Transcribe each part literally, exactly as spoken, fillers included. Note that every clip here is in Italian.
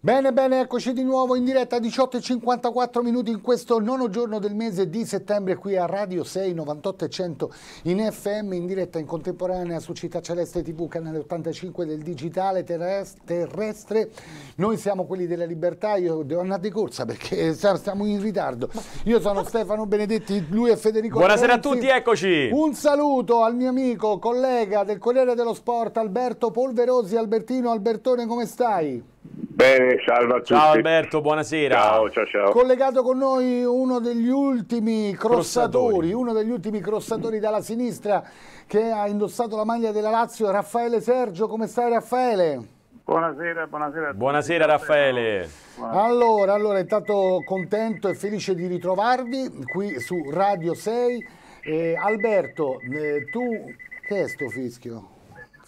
Bene, bene, eccoci di nuovo in diretta a diciotto e cinquantaquattro minuti in questo nono giorno del mese di settembre qui a Radio sei, novantotto e cento in F M, in diretta in contemporanea su Città Celeste tivù, canale ottantacinque del digitale terrestre. Noi siamo Quelli della Libertà, io devo andare di corsa perché stiamo in ritardo. Io sono Stefano Benedetti, lui è Federico Lorenzi. Buonasera a tutti, eccoci! Un saluto al mio amico, collega del Corriere dello Sport, Alberto Polverosi. Albertino, Albertone, come stai? Bene, salve a tutti. Ciao Alberto, buonasera. Ciao, ciao, ciao. Collegato con noi uno degli ultimi crossatori, crossatori, uno degli ultimi crossatori dalla sinistra che ha indossato la maglia della Lazio, Raffaele Sergio. Come stai, Raffaele? Buonasera, buonasera a tutti. Buonasera Raffaele. Allora, allora, intanto contento e felice di ritrovarvi qui su Radio sei. Eh, Alberto, eh, tu che è sto fischio?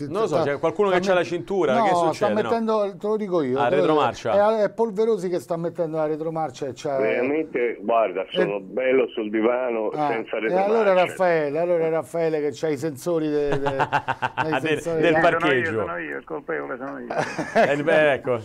Non lo so, c'è qualcuno che c'ha la cintura, no, che succede? Sta mettendo, no? Te lo dico io, la retromarcia. È, è Polverosi che sta mettendo la retromarcia. E veramente, guarda, sono e... bello sul divano, ah, senza retromarcia. E allora Raffaele, allora Raffaele che c'ha i sensori de, de, de, del, sensori del parcheggio. Sono io, sono io, il colpevole sono io. eh, beh, ecco.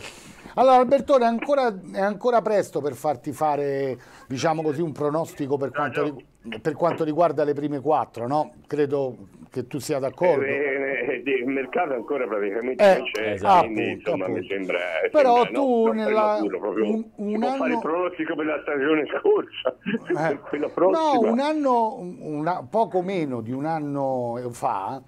Allora Albertone, ancora, è ancora presto per farti fare, diciamo così, un pronostico per quanto, no, no. Per quanto riguarda le prime quattro, no? Credo che tu sia d'accordo. Il mercato ancora praticamente eh, non c'è, esatto, quindi insomma appunto. mi sembra... Però sembra, tu no, nella... Duro, proprio, un, un anno... fare il pronostico per la stagione scorsa, eh. quella prossima. No, un anno, una, poco meno di un anno fa,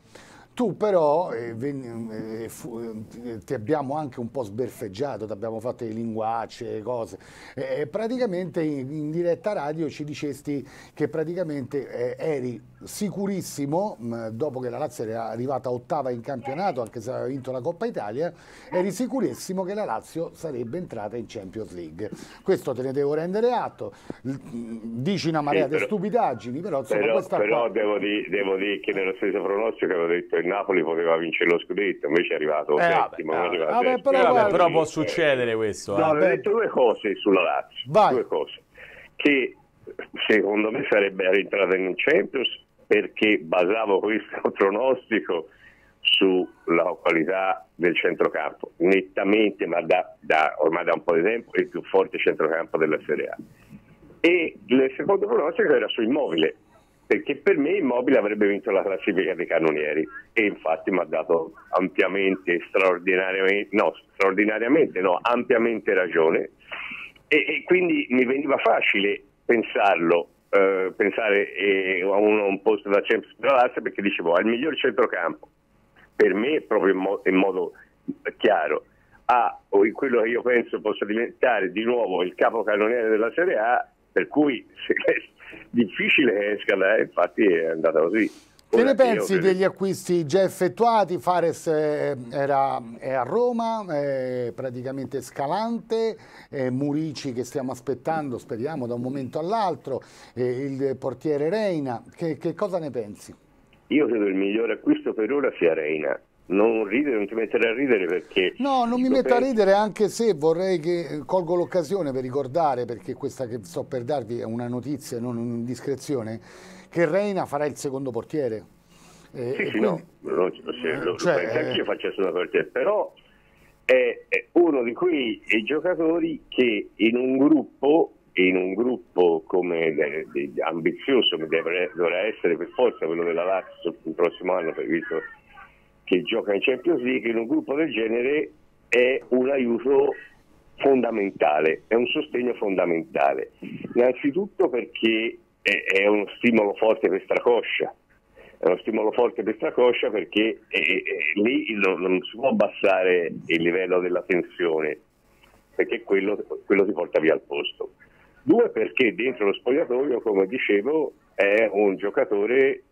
tu però eh, ven, eh, fu, eh, ti abbiamo anche un po' sberfeggiato, ti abbiamo fatto le linguacce, cose, eh, praticamente in, in diretta radio ci dicesti che praticamente eh, eri sicurissimo, mh, dopo che la Lazio era arrivata ottava in campionato, anche se aveva vinto la Coppa Italia, eri sicurissimo che la Lazio sarebbe entrata in Champions League. Questo te ne devo rendere atto, dici una marea sì, però, di stupidaggini, però insomma però, questa però qua... devo dire devo di che nello stesso pronostico avevo detto Napoli poteva vincere lo scudetto, invece è arrivato eh, settimo. Vabbè, arrivato vabbè, settimo. Però, eh, vabbè, però può succedere questo. No, eh. ho detto due cose sulla Lazio. Vai. Due cose. Che secondo me sarebbe rientrata in un Champions, perché basavo questo pronostico sulla qualità del centrocampo, nettamente, ma da, da, ormai da un po' di tempo, il più forte centrocampo della Serie A. E il secondo pronostico era su Immobile, perché per me Immobile avrebbe vinto la classifica dei cannonieri e infatti mi ha dato ampiamente, straordinariamente, no, straordinariamente, no, ampiamente ragione e, e quindi mi veniva facile pensarlo, eh, pensare eh, a uno un posto da Champions della Lazio, perché dicevo ha il miglior centrocampo, per me proprio in, mo in modo chiaro, ha quello che io penso possa diventare di nuovo il capocannoniere della Serie A, per cui se difficile che esca, eh, infatti è andata così. Ora, che ne pensi credo... degli acquisti già effettuati? Fares eh, era, è a Roma, eh, praticamente Escalante, eh, Murici che stiamo aspettando, speriamo, da un momento all'altro, eh, il portiere Reina, che, che cosa ne pensi? Io credo il migliore acquisto per ora sia Reina. Non ridere, non ti mettere a ridere perché... No, non mi metto a ridere, anche se vorrei che colgo l'occasione per ricordare, perché questa che sto per darvi è una notizia, non un'indiscrezione, che Reina farà il secondo portiere. Eh, sì, sì, quindi... no, non ci possiamo, cioè, penso anch'io faccia il secondo portiere, però è, è uno di quei giocatori che in un gruppo, in un gruppo come de, de, de, ambizioso, che deve, dovrà essere per forza quello della Lazio il prossimo anno, per visto... che gioca in Champions League, in un gruppo del genere è un aiuto fondamentale, è un sostegno fondamentale. Innanzitutto perché è, è uno stimolo forte per Strakosha, è uno stimolo forte per Strakosha perché è, è, lì non, non si può abbassare il livello della tensione, perché quello, quello ti porta via al posto. Due, perché dentro lo spogliatoio, come dicevo, è un giocatore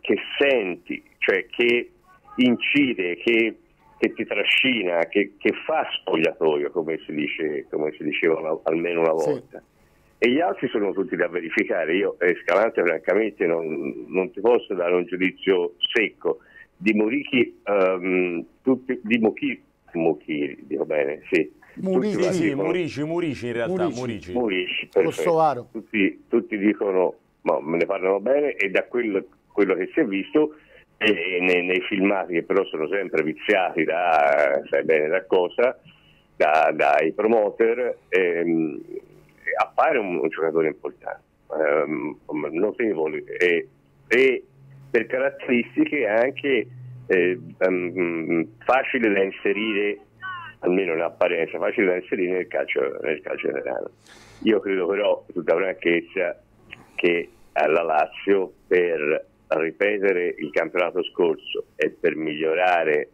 che senti, cioè che incide, che, che ti trascina, che, che fa spogliatoio, come si dice, come si diceva una, almeno una volta. Sì. E gli altri sono tutti da verificare. Io, Escalante, francamente, non, non ti posso dare un giudizio secco. Di Murici, um, tutti, di Mochi, Mochi, dico bene, sì. Murici, tutti sì, Murici, Murici in realtà, Murici. Murici, Murici tutti, tutti dicono, ma me ne parlano bene, e da quello, quello che si è visto... E nei, nei filmati, che però sono sempre viziati da sai bene da cosa, da, dai promoter, ehm, appare un, un giocatore importante, ehm, notevole, e, e per caratteristiche anche eh, um, facile da inserire, almeno in apparenza, facile da inserire nel calcio, nel calcio italiano. Io credo però, tutta franchezza, che alla Lazio, per ripetere il campionato scorso e per migliorare,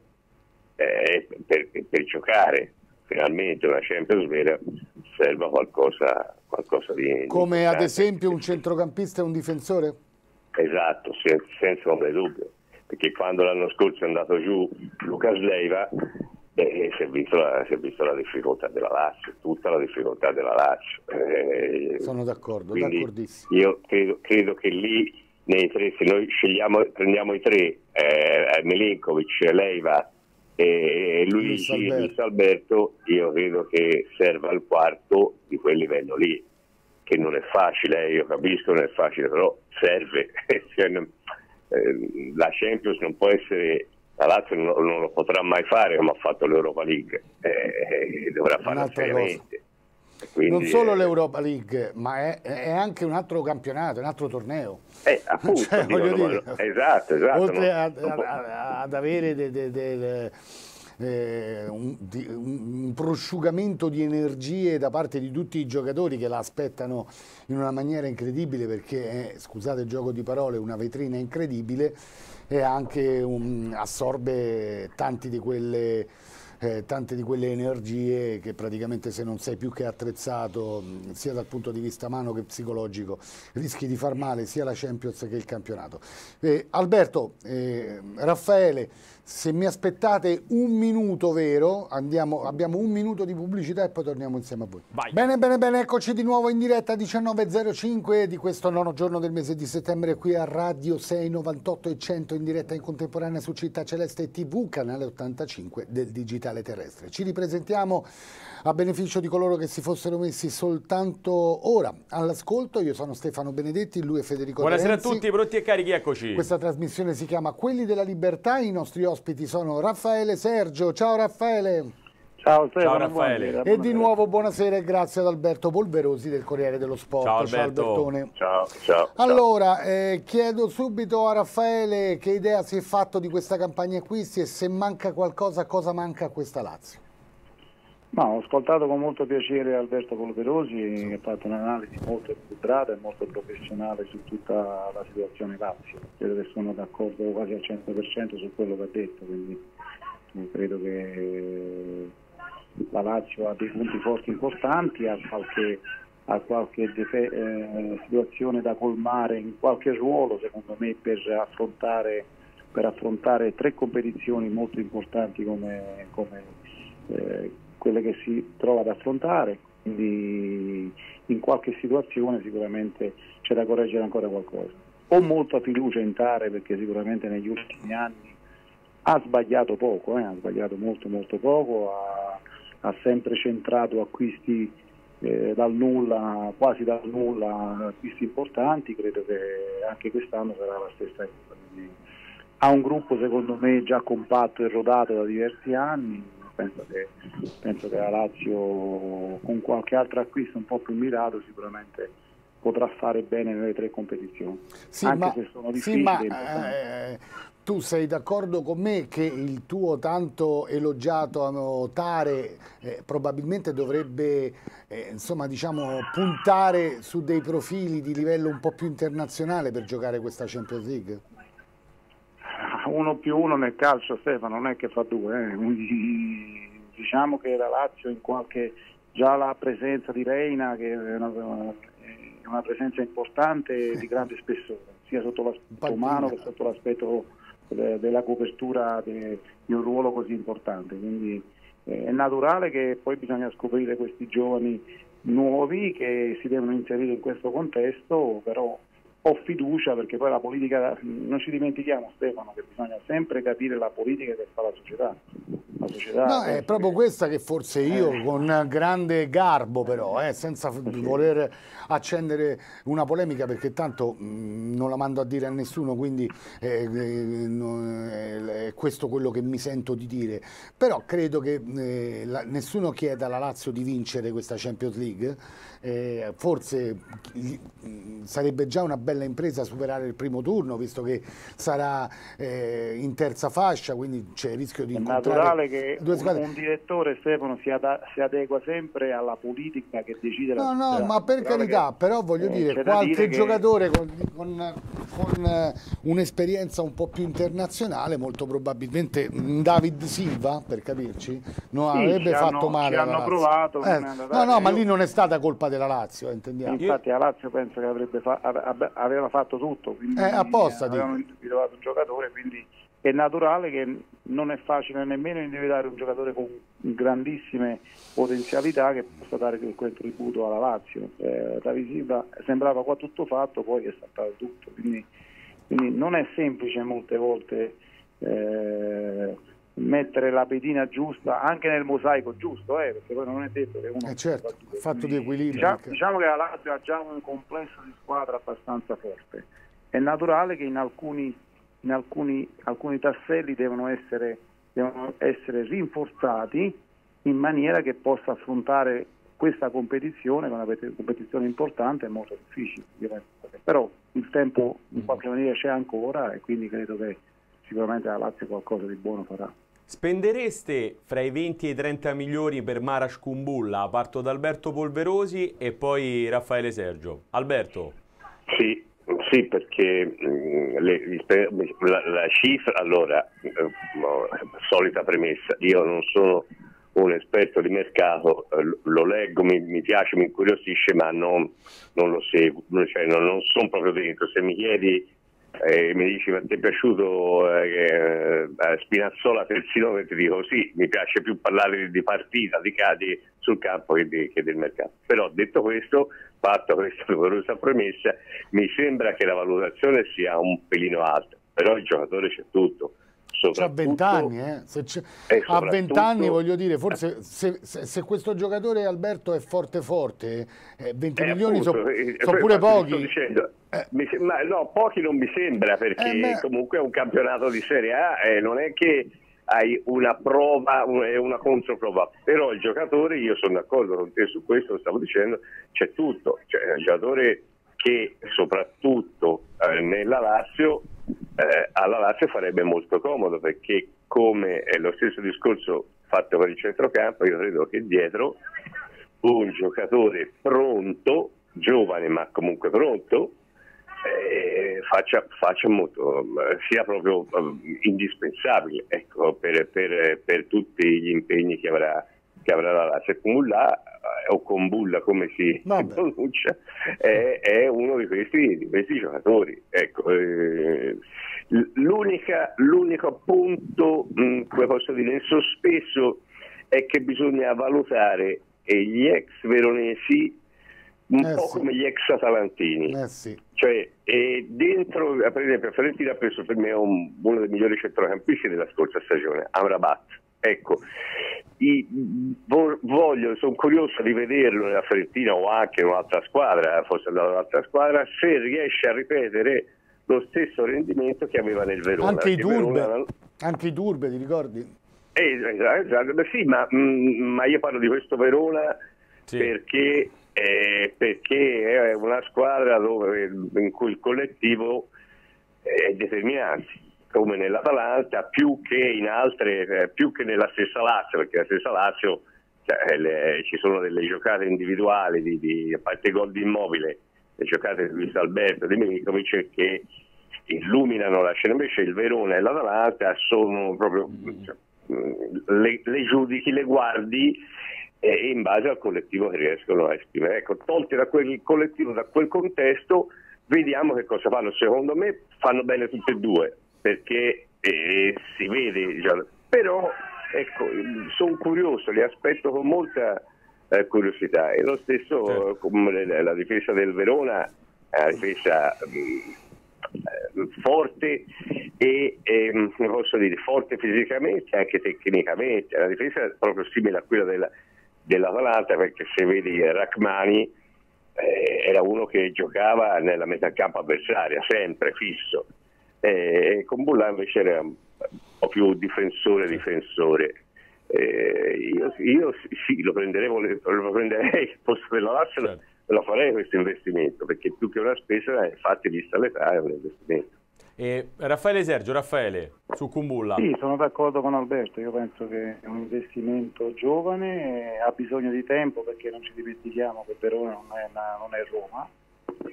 eh, per, per giocare finalmente una Champions League, serva qualcosa, qualcosa di... Come ad esempio un centrocampista e un difensore? Esatto, senza, senza ombra di dubbio, perché quando l'anno scorso è andato giù Lucas Leiva, eh, si, è visto la, si è visto la difficoltà della Lazio, tutta la difficoltà della Lazio. Eh, Sono d'accordo, d'accordissimo. Io credo, credo che lì... Nei tre, se noi scegliamo, prendiamo i tre, eh, Milinkovic, Leiva e eh, Luis Alberto. Alberto, io credo che serva il quarto di quel livello lì, che non è facile, eh, io capisco non è facile, però serve. Cioè, eh, la Champions non può essere, la Lazio non, non lo potrà mai fare come ha fatto l'Europa League, eh, dovrà farlo seriamente. Quindi, non solo eh, l'Europa League, ma è, è anche un altro campionato, un altro torneo. Eh, appunto, cioè, dico, voglio dire, no, esatto, esatto. Oltre no, ad, a, ad avere de, de, de, de, de, un, di, un prosciugamento di energie da parte di tutti i giocatori che la aspettano in una maniera incredibile, perché, eh, scusate il gioco di parole, una vetrina incredibile, e anche un, assorbe tanti di quelle... Eh, tante di quelle energie che praticamente, se non sei più che attrezzato sia dal punto di vista umano che psicologico, rischi di far male sia la Champions che il campionato. eh, Alberto, eh, Raffaele, se mi aspettate un minuto, vero, andiamo, abbiamo un minuto di pubblicità e poi torniamo insieme a voi. Vai. Bene, bene, bene, eccoci di nuovo in diretta, diciannove e zero cinque di questo nono giorno del mese di settembre, qui a Radio sei, novantotto e cento, in diretta in contemporanea su Città Celeste tivù, canale ottantacinque del digitale terrestre. Ci ripresentiamo a beneficio di coloro che si fossero messi soltanto ora all'ascolto. Io sono Stefano Benedetti, lui è Federico Lorenzi. Buonasera a tutti, pronti e carichi, eccoci. Questa trasmissione si chiama Quelli della Libertà. I nostri ospiti sono Raffaele Sergio. Ciao Raffaele. Ciao Stefano. Ciao Raffaele. Buonasera. E di nuovo buonasera e grazie ad Alberto Polverosi del Corriere dello Sport. Ciao, ciao Albertone. Ciao, ciao. Allora, eh, chiedo subito a Raffaele che idea si è fatto di questa campagna acquisti e se manca qualcosa, cosa manca a questa Lazio? Ma ho ascoltato con molto piacere Alberto Polverosi, sì, che ha fatto un'analisi molto equilibrata e molto professionale su tutta la situazione Lazio. Credo che sono d'accordo quasi al cento per cento su quello che ha detto, quindi credo che la Lazio ha dei punti forti importanti, ha qualche, ha qualche defe, eh, situazione da colmare in qualche ruolo, secondo me, per affrontare, per affrontare tre competizioni molto importanti come, come eh, quelle che si trova ad affrontare, quindi in qualche situazione sicuramente c'è da correggere ancora qualcosa. Ho molta fiducia in Tare, perché sicuramente negli ultimi anni ha sbagliato poco, eh, ha sbagliato molto molto poco, ha ha sempre centrato acquisti eh, dal nulla, quasi dal nulla, acquisti importanti. Credo che anche quest'anno sarà la stessa cosa. Ha un gruppo secondo me già compatto e rodato da diversi anni, penso che, penso che la Lazio con qualche altro acquisto un po' più mirato sicuramente potrà fare bene nelle tre competizioni, sì, anche ma, se sono difficili. Sì, ma, eh, tu sei d'accordo con me che il tuo tanto elogiato Tare eh, probabilmente dovrebbe eh, insomma, diciamo, puntare su dei profili di livello un po' più internazionale per giocare questa Champions League? Uno più uno nel calcio, Stefano, non è che fa due, eh. Quindi, diciamo che la Lazio in qualche, già la presenza di Reina, che è una, è una presenza importante di grande spessore, sia sotto l'aspetto umano che sotto l'aspetto della copertura de, di un ruolo così importante. Quindi eh, è naturale che poi bisogna scoprire questi giovani nuovi che si devono inserire in questo contesto, però ho fiducia, perché poi la politica, non ci dimentichiamo, Stefano, che bisogna sempre capire la politica che fa la società. La società no, è proprio che... questa che forse io, eh. con grande garbo però, eh, senza sì. voler accendere una polemica, perché tanto mh, non la mando a dire a nessuno, quindi eh, eh, non, eh, è questo quello che mi sento di dire, però credo che eh, la, nessuno chieda alla Lazio di vincere questa Champions League. Eh, forse sarebbe già una bella impresa superare il primo turno, visto che sarà eh, in terza fascia, quindi c'è il rischio di incontrare che due squadre. Un direttore, Stefano, si, ad si adegua sempre alla politica che decide la... No, no, la, ma per carità, che, però voglio eh, dire, qualche dire giocatore che... con, con, con un'esperienza un po' più internazionale, molto probabilmente David Silva, per capirci, non sì, avrebbe fatto male. Ci hanno provato, eh, no, no, io... ma lì non è stata colpa della Lazio, intendiamo. Infatti la Lazio penso che avrebbe fa aveva fatto tutto, quindi eh, apposta, avevano individuato un giocatore, quindi è naturale che non è facile nemmeno individuare un giocatore con grandissime potenzialità che possa dare quel tributo alla Lazio. Eh, David Silva sembrava qua tutto fatto, poi è saltato tutto, quindi, quindi non è semplice molte volte eh, mettere la pedina giusta anche nel mosaico giusto, eh, perché poi non è detto che uno eh certo, è fatto di equilibrio. Diciamo, perché... diciamo che la Lazio ha già un complesso di squadra abbastanza forte, è naturale che in alcuni, in alcuni, alcuni tasselli devono essere, devono essere rinforzati in maniera che possa affrontare questa competizione, che è una competizione importante e molto difficile, però il tempo in qualche maniera c'è ancora e quindi credo che sicuramente la Lazio qualcosa di buono farà. Spendereste fra i venti e i trenta milioni per Marash Kumbulla? Parto da Alberto Polverosi e poi Raffaele Sergio. Alberto? Sì, sì, perché le, la, la cifra, allora, solita premessa, io non sono un esperto di mercato, lo leggo, mi, mi piace, mi incuriosisce, ma non, non lo seguo, cioè non, non sono proprio dentro. Se mi chiedi... Eh, mi dici, ma ti è piaciuto eh, Spinazzola Terzino? Che ti dico sì, mi piace più parlare di partita, di cadi sul campo che, di, che del mercato. Però detto questo, fatto questa doverosa premessa, mi sembra che la valutazione sia un pelino alta, però il giocatore c'è tutto. C'ha vent'anni, eh. A vent'anni voglio dire, forse se, se, se questo giocatore Alberto è forte forte, eh, venti eh, milioni sono eh, so pure pochi. Dicendo, eh. mi, ma, no, pochi non mi sembra, perché eh, comunque è un campionato di Serie A, eh, non è che hai una prova e una controprova, però il giocatore, io sono d'accordo con te su questo, lo stavo dicendo, c'è tutto, cioè, il giocatore che soprattutto eh, nella Lazio eh, alla Lazio farebbe molto comodo, perché come è lo stesso discorso fatto per il centrocampo, io credo che dietro un giocatore pronto, giovane ma comunque pronto, eh, faccia, faccia molto, sia proprio eh, indispensabile, ecco, per, per, per tutti gli impegni che avrà che avrà la Lazio. Kumbulla o Kumbulla come si, si pronuncia è, è uno di questi, di questi giocatori, ecco, eh, l'unico appunto mh, come posso dire in sospeso è che bisogna valutare eh, gli ex veronesi un eh po' sì. come gli ex atalantini, eh sì. cioè eh, dentro, per esempio Ferentino ha preso per me un, uno dei migliori centrocampisti della scorsa stagione, Amrabat. Ecco, voglio, sono curioso di vederlo nella Fiorentina o anche in un'altra squadra, forse in un'altra squadra, se riesce a ripetere lo stesso rendimento che aveva nel Verona. Anche i Durbe, Verona... anche i Durbe, ti ricordi? Eh, esatto, esatto. Beh, sì, ma, mh, ma io parlo di questo Verona sì. perché, eh, perché è una squadra dove, in cui il collettivo è determinante, come nell'Atalanta, più che in altre, eh, più che nella stessa Lazio, perché la stessa Lazio cioè, le, ci sono delle giocate individuali, di, di, a parte i gol di Immobile, le giocate di Luis Alberto, di Milinkovic, che illuminano la scena. Invece il Verona e l'Atalanta sono proprio, cioè, le, le giudichi, le guardi eh, in base al collettivo che riescono a esprimere. Ecco, tolti da quel collettivo, da quel contesto, vediamo che cosa fanno. Secondo me fanno bene tutte e due, perché eh, si vede già. Però ecco, sono curioso, li aspetto con molta eh, curiosità, e lo stesso certo. come la difesa del Verona è una difesa mh, forte e ehm, posso dire forte fisicamente, anche tecnicamente. La difesa è proprio simile a quella della dell'Atalanta, perché se vedi Rrahmani eh, era uno che giocava nella metà campo avversaria, sempre fisso, eh, e Kumbulla invece era un po' più difensore difensore. Eh, io, io sì, lo prenderei, lo prenderei posso per la Lazio, certo. Lo farei questo investimento, perché più che una spesa, infatti vista l'età, è un investimento. E Raffaele Sergio, Raffaele, su Kumbulla. Sì, sono d'accordo con Alberto, io penso che è un investimento giovane, ha bisogno di tempo, perché non ci dimentichiamo che Verona non è, una, non è Roma,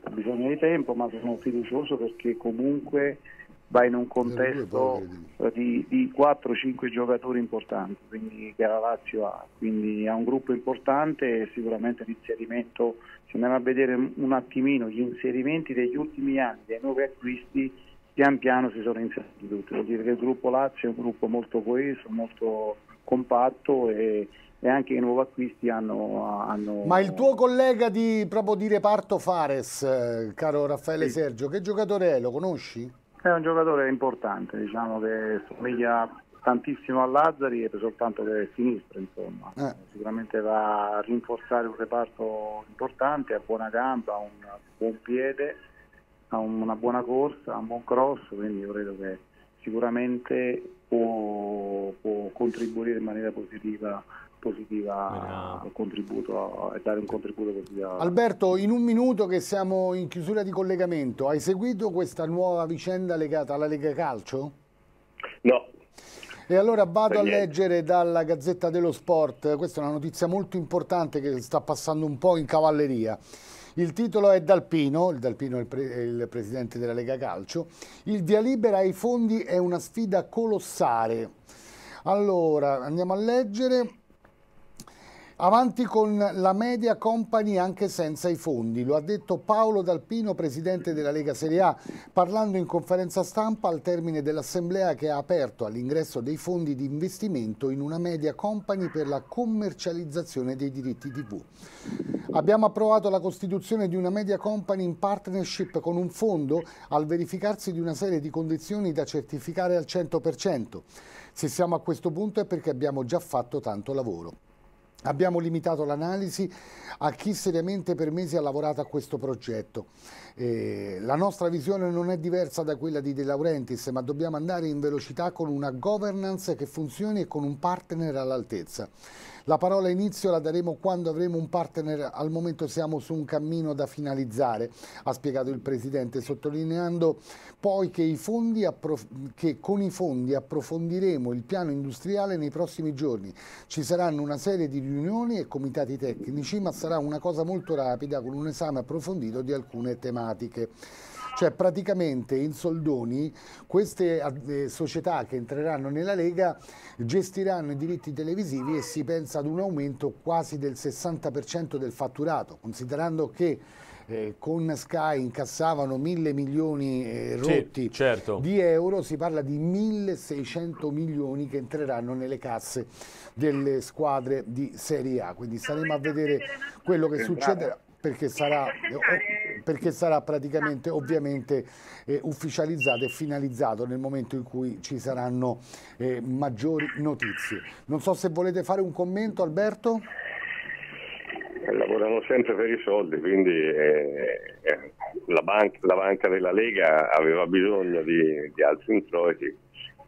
ha bisogno di tempo, ma sono fiducioso perché comunque va in un contesto di, di quattro cinque giocatori importanti, quindi che la Lazio ha, quindi ha un gruppo importante e sicuramente l'inserimento, se andiamo a vedere un attimino gli inserimenti degli ultimi anni, dei nuovi acquisti, pian piano si sono inseriti tutti, vuol dire che il gruppo Lazio è un gruppo molto coeso, molto compatto e, e anche i nuovi acquisti hanno, hanno... Ma il tuo collega di, proprio di reparto Fares, caro Raffaele sì. Sergio, che giocatore è? Lo conosci? È un giocatore importante, diciamo che somiglia tantissimo a Lazzari, soltanto che è sinistra, insomma. Eh. Sicuramente va a rinforzare un reparto importante, ha buona gamba, ha un buon piede, ha una buona corsa, ha un buon cross, quindi io credo che sicuramente può, può contribuire in maniera positiva, positiva al contributo, a dare un contributo positivo. Alberto, in un minuto che siamo in chiusura di collegamento, hai seguito questa nuova vicenda legata alla Lega Calcio? No. E allora vado a leggere dalla Gazzetta dello Sport, questa è una notizia molto importante che sta passando un po' in cavalleria. Il titolo è Dal Pino, il Dal Pino è il, pre il presidente della Lega Calcio. Il via libera ai fondi è una sfida colossale. Allora, andiamo a leggere. Avanti con la media company anche senza i fondi, lo ha detto Paolo Dal Pino, presidente della Lega Serie A, parlando in conferenza stampa al termine dell'assemblea che ha aperto all'ingresso dei fondi di investimento in una media company per la commercializzazione dei diritti tivù. Abbiamo approvato la costituzione di una media company in partnership con un fondo al verificarsi di una serie di condizioni da certificare al cento per cento. Se siamo a questo punto è perché abbiamo già fatto tanto lavoro. Abbiamo limitato l'analisi a chi seriamente per mesi ha lavorato a questo progetto. Eh, la nostra visione non è diversa da quella di De Laurentiis, ma dobbiamo andare in velocità con una governance che funzioni e con un partner all'altezza. La parola inizio la daremo quando avremo un partner, al momento siamo su un cammino da finalizzare, ha spiegato il Presidente, sottolineando poi che, i fondi che con i fondi approfondiremo il piano industriale nei prossimi giorni. Ci saranno una serie di riunioni e comitati tecnici, ma sarà una cosa molto rapida con un esame approfondito di alcune tematiche. Cioè praticamente in soldoni queste eh, società che entreranno nella Lega gestiranno i diritti televisivi e si pensa ad un aumento quasi del sessanta per cento del fatturato, considerando che eh, con Sky incassavano mille milioni eh, rotti sì, certo. di euro, si parla di milleseicento milioni che entreranno nelle casse delle squadre di Serie A, quindi saremo a vedere quello che succederà. Perché sarà, perché sarà praticamente ovviamente eh, ufficializzato e finalizzato nel momento in cui ci saranno eh, maggiori notizie. Non so se volete fare un commento, Alberto? Lavorano sempre per i soldi, quindi eh, eh, la, banca, la banca della Lega aveva bisogno di, di altri introiti.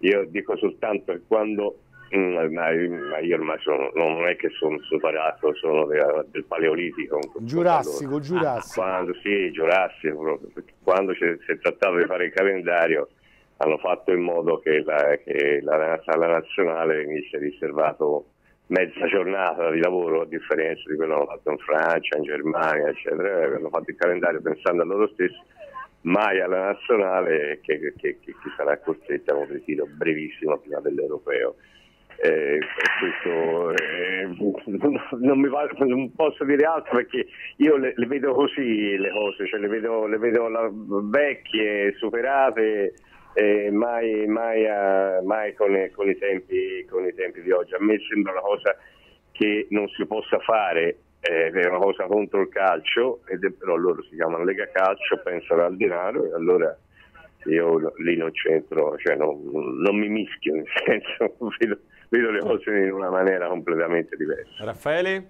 Io dico soltanto che quando... Ma io ormai sono, non è che sono superato, sono del, del paleolitico. Giurassico, allora, giurassico. Quando, sì, giurassico. Quando si è trattato di fare il calendario hanno fatto in modo che la, che la, la nazionale venisse riservato mezza giornata di lavoro, a differenza di quello che hanno fatto in Francia, in Germania, eccetera. Hanno fatto il calendario pensando a loro stessi, mai alla nazionale che, che, che, che sarà costretta a un ritiro brevissimo prima dell'europeo. Eh, questo, eh, non, non, mi va, non posso dire altro, perché io le, le vedo così le cose, cioè le vedo, le vedo la, vecchie, superate, eh, mai, mai, uh, mai con, con, i tempi, con i tempi di oggi. A me sembra una cosa che non si possa fare eh, è una cosa contro il calcio, ed è, però loro si chiamano Lega Calcio, pensano al denaro, e allora io lì non c'entro, cioè non, non mi mischio, nel senso vedo, vedo le cose in una maniera completamente diversa. Raffaele?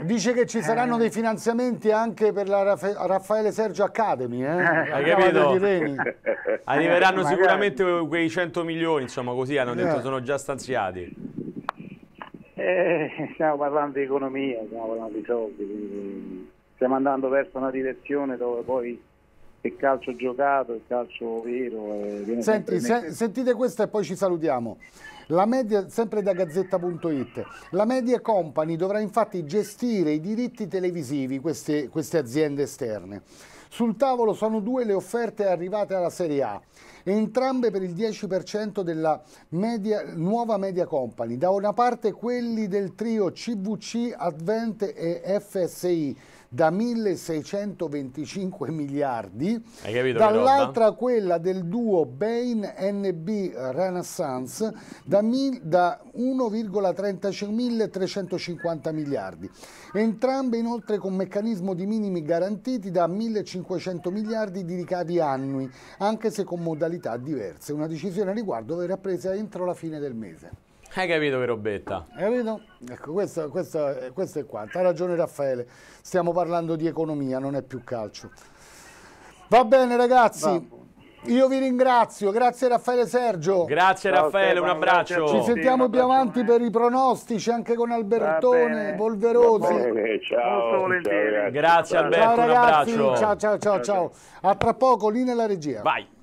Dice che ci saranno eh. dei finanziamenti anche per la Raffa Raffaele Sergio Academy, eh? Hai capito? Arriveranno eh, sicuramente quei cento milioni, insomma, così hanno detto, eh. sono già stanziati. Eh, stiamo parlando di economia, stiamo parlando di soldi, quindi stiamo andando verso una direzione dove poi il calcio giocato, il calcio vero... Eh, viene Senti, se, sentite questa e poi ci salutiamo. La media, sempre da Gazzetta punto it, la Media Company dovrà infatti gestire i diritti televisivi, queste, queste aziende esterne. Sul tavolo sono due le offerte arrivate alla Serie A, entrambe per il dieci per cento della media, nuova Media Company. Da una parte quelli del trio C V C, Advent e F S I da milleseicentoventicinque miliardi, dall'altra quella del duo Bain N B Renaissance da, da uno virgola trentacinquemilatrecentocinquanta miliardi, entrambe inoltre con meccanismo di minimi garantiti da millecinquecento miliardi di ricavi annui, anche se con modalità diverse. Una decisione a riguardo verrà presa entro la fine del mese. Hai capito che robetta? Hai capito? Ecco, questo, questo, questo è quanto. Ha ragione Raffaele, stiamo parlando di economia, non è più calcio. Va bene ragazzi, Va. io vi ringrazio, grazie Raffaele Sergio. Grazie Ciao, Raffaele, un abbraccio. Ci sentiamo sì, più avanti eh. per i pronostici, anche con Albertone, Polverosi. Ciao, ciao, grazie Alberto, ciao, ragazzi, un abbraccio. Ciao, ciao, ciao, ciao. A tra poco, lì nella regia. Vai.